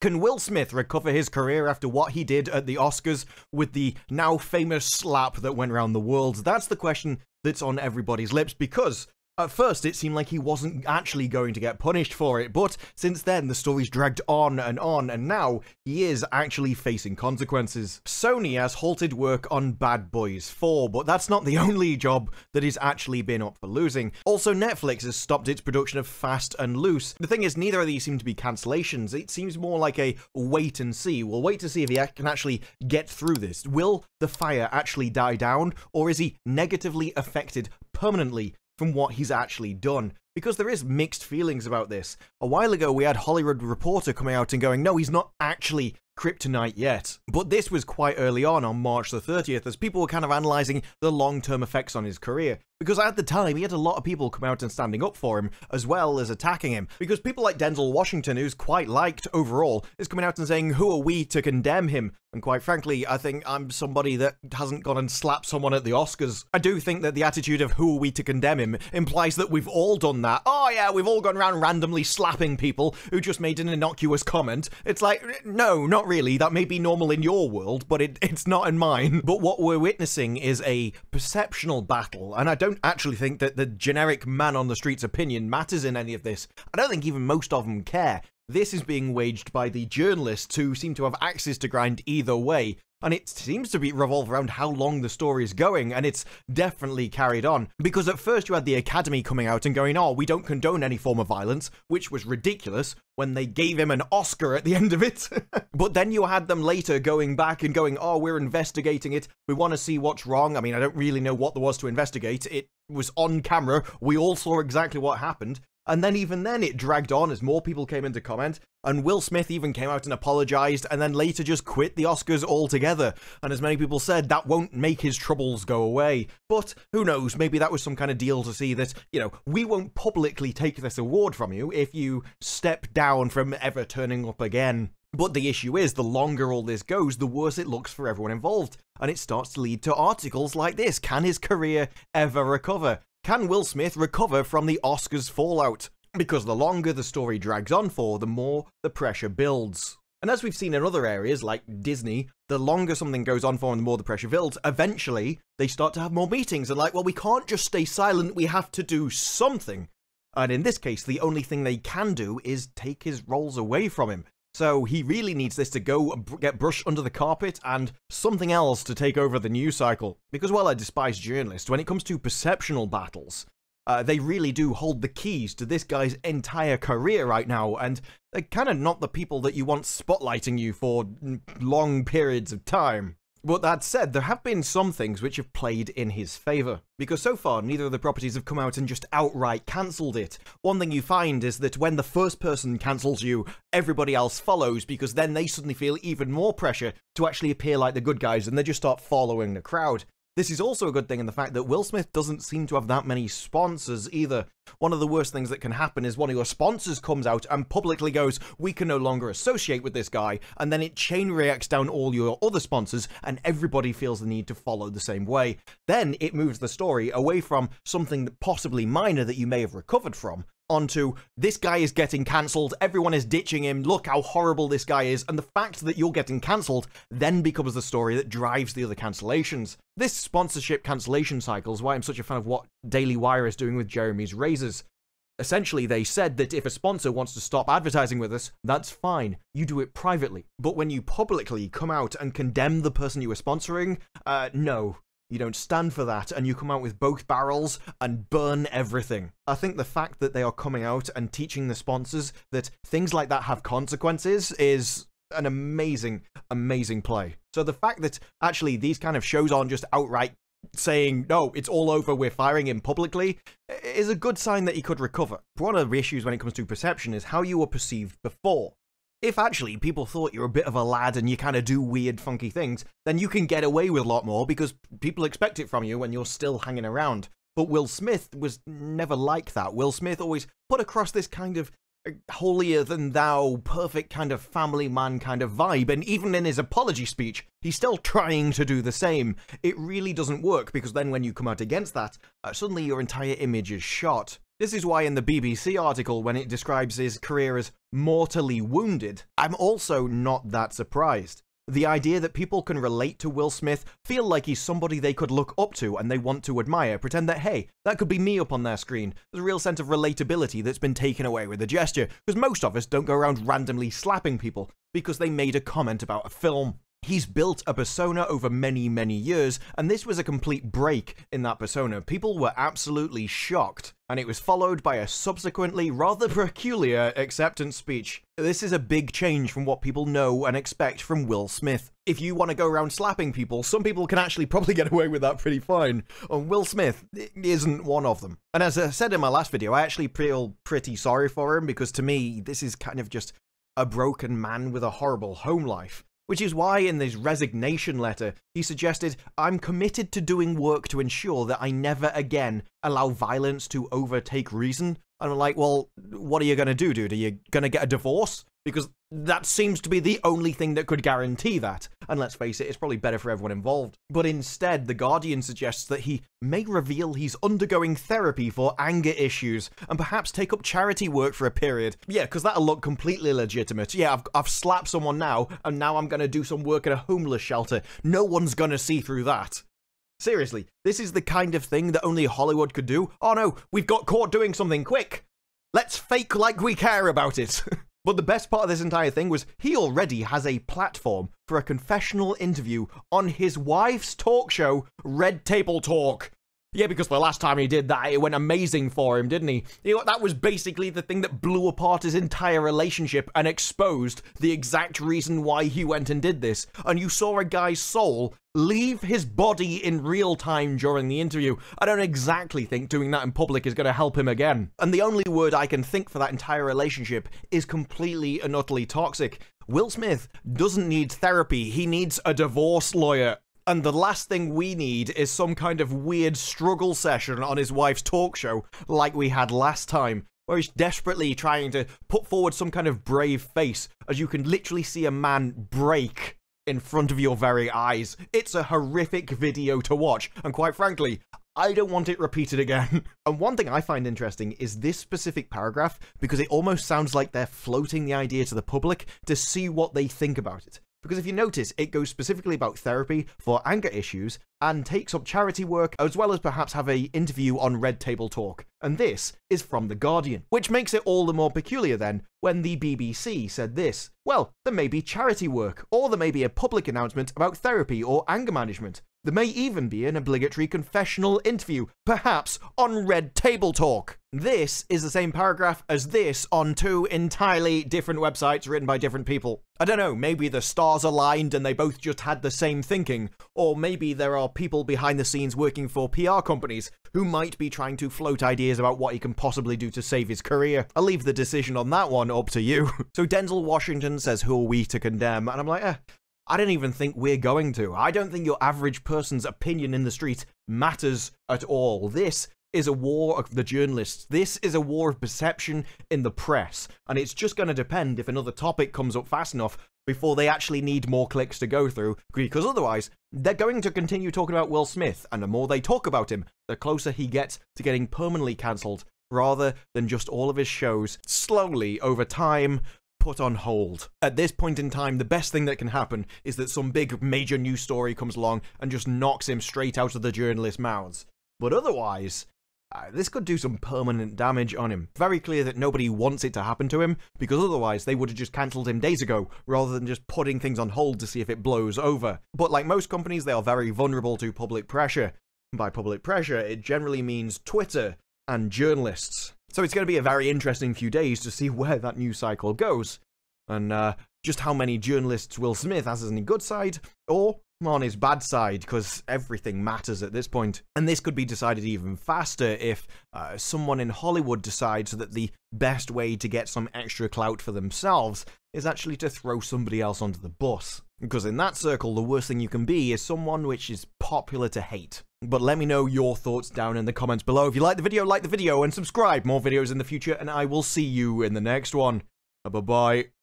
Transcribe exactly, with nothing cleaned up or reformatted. Can Will Smith recover his career after what he did at the Oscars with the now famous slap that went around the world? That's the question that's on everybody's lips, because at first it seemed like he wasn't actually going to get punished for it, but since then the story's dragged on and on, and now he is actually facing consequences. Sony has halted work on Bad Boys four, but that's not the only job that he's actually been up for losing. Also, Netflix has stopped its production of Fast and Loose. The thing is, neither of these seem to be cancellations. It seems more like a wait and see. We'll wait to see if he can actually get through this. Will the fire actually die down, or is he negatively affected permanently from what he's actually done? Because there is mixed feelings about this. A while ago, we had Hollywood Reporter coming out and going, no, he's not actually Kryptonite yet. But this was quite early on, on March the thirtieth, as people were kind of analysing the long-term effects on his career. Because at the time, he had a lot of people come out and standing up for him, as well as attacking him. Because people like Denzel Washington, who's quite liked overall, is coming out and saying, who are we to condemn him? And quite frankly, I think I'm somebody that hasn't gone and slapped someone at the Oscars. I do think that the attitude of who are we to condemn him implies that we've all done that. Oh yeah, we've all gone around randomly slapping people who just made an innocuous comment. It's like, no, not really. That may be normal in your world, but it, it's not in mine. But what we're witnessing is a perceptional battle, and I don't actually think that the generic man on the street's opinion matters in any of this. I don't think even most of them care. This is being waged by the journalists who seem to have axes to grind either way. And it seems to be revolved around how long the story is going, and it's definitely carried on. Because at first you had the Academy coming out and going, oh, we don't condone any form of violence, which was ridiculous when they gave him an Oscar at the end of it. But then you had them later going back and going, oh, we're investigating it. We want to see what's wrong. I mean, I don't really know what there was to investigate. It was on camera. We all saw exactly what happened. And then even then it dragged on as more people came into comment, and Will Smith even came out and apologized, and then later just quit the Oscars altogether. And as many people said, that won't make his troubles go away. But who knows, maybe that was some kind of deal to see that, you know, we won't publicly take this award from you if you step down from ever turning up again. But the issue is, the longer all this goes, the worse it looks for everyone involved. And it starts to lead to articles like this. Can his career ever recover? Can Will Smith recover from the Oscars fallout? Because the longer the story drags on for, the more the pressure builds. And as we've seen in other areas, like Disney, the longer something goes on for and the more the pressure builds, eventually they start to have more meetings and like, well, we can't just stay silent, we have to do something. And in this case, the only thing they can do is take his roles away from him. So he really needs this to go get brushed under the carpet and something else to take over the news cycle. Because while I despise journalists, when it comes to perceptional battles, uh, they really do hold the keys to this guy's entire career right now, and they're kind of not the people that you want spotlighting you for long periods of time. But that said, there have been some things which have played in his favour. Because so far, neither of the properties have come out and just outright cancelled it. One thing you find is that when the first person cancels you, everybody else follows, because then they suddenly feel even more pressure to actually appear like the good guys, and they just start following the crowd. This is also a good thing in the fact that Will Smith doesn't seem to have that many sponsors either. One of the worst things that can happen is one of your sponsors comes out and publicly goes, we can no longer associate with this guy, and then it chain reacts down all your other sponsors and everybody feels the need to follow the same way. Then it moves the story away from something that possibly minor that you may have recovered from onto this guy is getting cancelled, everyone is ditching him, look how horrible this guy is, and the fact that you're getting cancelled then becomes the story that drives the other cancellations. This sponsorship cancellation cycle is why I'm such a fan of what Daily Wire is doing with Jeremy's Razors. Essentially, they said that if a sponsor wants to stop advertising with us, that's fine. You do it privately. But when you publicly come out and condemn the person you were sponsoring, uh, no. You don't stand for that, and you come out with both barrels and burn everything. I think the fact that they are coming out and teaching the sponsors that things like that have consequences is an amazing, amazing play. So the fact that actually these kind of shows aren't just outright saying, no, it's all over, we're firing him publicly, is a good sign that he could recover. One of the issues when it comes to perception is how you were perceived before. If actually people thought you're a bit of a lad and you kind of do weird, funky things, then you can get away with a lot more because people expect it from you when you're still hanging around. But Will Smith was never like that. Will Smith always put across this kind of holier-than-thou, perfect kind of family man kind of vibe, and even in his apology speech, he's still trying to do the same. It really doesn't work, because then when you come out against that, uh, suddenly your entire image is shot. This is why in the B B C article, when it describes his career as mortally wounded, I'm also not that surprised. The idea that people can relate to Will Smith, feel like he's somebody they could look up to and they want to admire, pretend that, hey, that could be me up on their screen. There's a real sense of relatability that's been taken away with the gesture, because most of us don't go around randomly slapping people because they made a comment about a film. He's built a persona over many, many years, and this was a complete break in that persona. People were absolutely shocked, and it was followed by a subsequently rather peculiar acceptance speech. This is a big change from what people know and expect from Will Smith. If you want to go around slapping people, some people can actually probably get away with that pretty fine, and Will Smith isn't one of them. And as I said in my last video, I actually feel pretty sorry for him, because to me, this is kind of just a broken man with a horrible home life. Which is why in his resignation letter, he suggested, I'm committed to doing work to ensure that I never again allow violence to overtake reason. And I'm like, well, what are you going to do, dude? Are you going to get a divorce? Because that seems to be the only thing that could guarantee that. And let's face it, it's probably better for everyone involved. But instead, The Guardian suggests that he may reveal he's undergoing therapy for anger issues and perhaps take up charity work for a period. Yeah, because that'll look completely legitimate. Yeah, I've, I've slapped someone now, and now I'm going to do some work at a homeless shelter. No one's going to see through that. Seriously, this is the kind of thing that only Hollywood could do. Oh no, we've got caught doing something quick. Let's fake like we care about it. But the best part of this entire thing was he already has a platform for a confessional interview on his wife's talk show, Red Table Talk. Yeah, because the last time he did that, it went amazing for him, didn't he? You know, that was basically the thing that blew apart his entire relationship and exposed the exact reason why he went and did this. And you saw a guy's soul leave his body in real time during the interview. I don't exactly think doing that in public is going to help him again. And the only word I can think for that entire relationship is completely and utterly toxic. Will Smith doesn't need therapy. He needs a divorce lawyer. And the last thing we need is some kind of weird struggle session on his wife's talk show like we had last time, where he's desperately trying to put forward some kind of brave face as you can literally see a man break in front of your very eyes. It's a horrific video to watch, and quite frankly, I don't want it repeated again. And one thing I find interesting is this specific paragraph, because it almost sounds like they're floating the idea to the public to see what they think about it. Because if you notice, it goes specifically about therapy for anger issues and takes up charity work, as well as perhaps have an interview on Red Table Talk. And this is from The Guardian, which makes it all the more peculiar then when the B B C said this. Well, there may be charity work, or there may be a public announcement about therapy or anger management. There may even be an obligatory confessional interview, perhaps on Red Table Talk. This is the same paragraph as this on two entirely different websites written by different people. I don't know, maybe the stars aligned and they both just had the same thinking, or maybe there are people behind the scenes working for P R companies who might be trying to float ideas about what he can possibly do to save his career. I'll leave the decision on that one up to you. So Denzel Washington says, who are we to condemn? And I'm like, eh. I don't even think we're going to. I don't think your average person's opinion in the street matters at all. This is a war of the journalists. This is a war of perception in the press. And it's just going to depend if another topic comes up fast enough before they actually need more clicks to go through, because otherwise, they're going to continue talking about Will Smith, and the more they talk about him, the closer he gets to getting permanently cancelled, rather than just all of his shows slowly over time put on hold. At this point in time, the best thing that can happen is that some big major news story comes along and just knocks him straight out of the journalists' mouths. But otherwise, uh, this could do some permanent damage on him. Very clear that nobody wants it to happen to him, because otherwise they would have just cancelled him days ago, rather than just putting things on hold to see if it blows over. But like most companies, they are very vulnerable to public pressure. By public pressure, it generally means Twitter and journalists. So it's going to be a very interesting few days to see where that news cycle goes, and uh, just how many journalists Will Smith has on his good side, or on his bad side, because everything matters at this point. And this could be decided even faster if uh, someone in Hollywood decides that the best way to get some extra clout for themselves is actually to throw somebody else onto the bus. Because in that circle, the worst thing you can be is someone which is popular to hate. But let me know your thoughts down in the comments below. If you like the video, like the video and subscribe. More videos in the future, and I will see you in the next one. Bye-bye.